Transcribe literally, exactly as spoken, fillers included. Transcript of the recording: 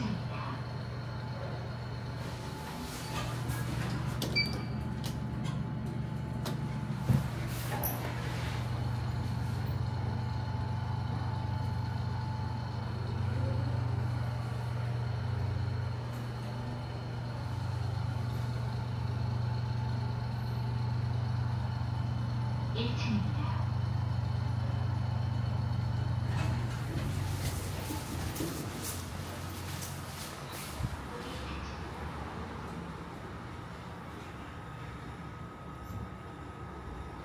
watching.